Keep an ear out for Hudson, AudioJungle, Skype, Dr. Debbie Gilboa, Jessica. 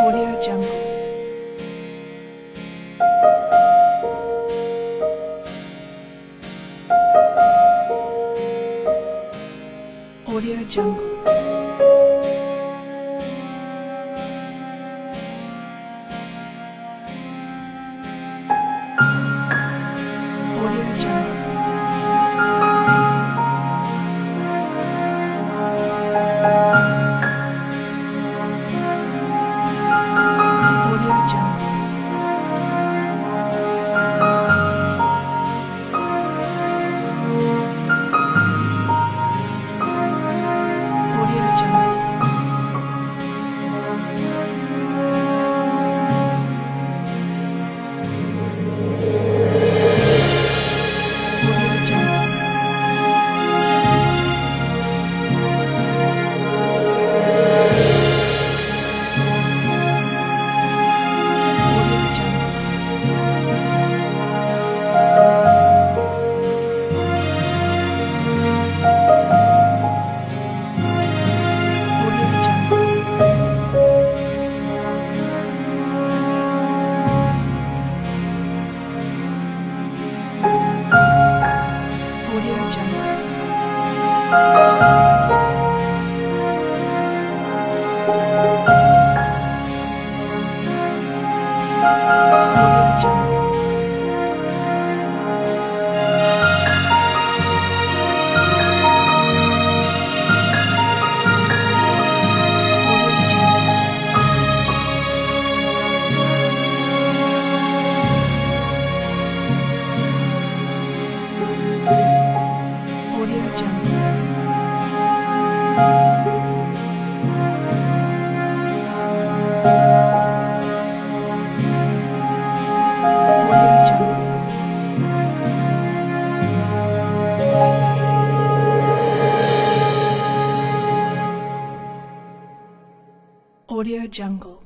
AudioJungle. AudioJungle. AudioJungle.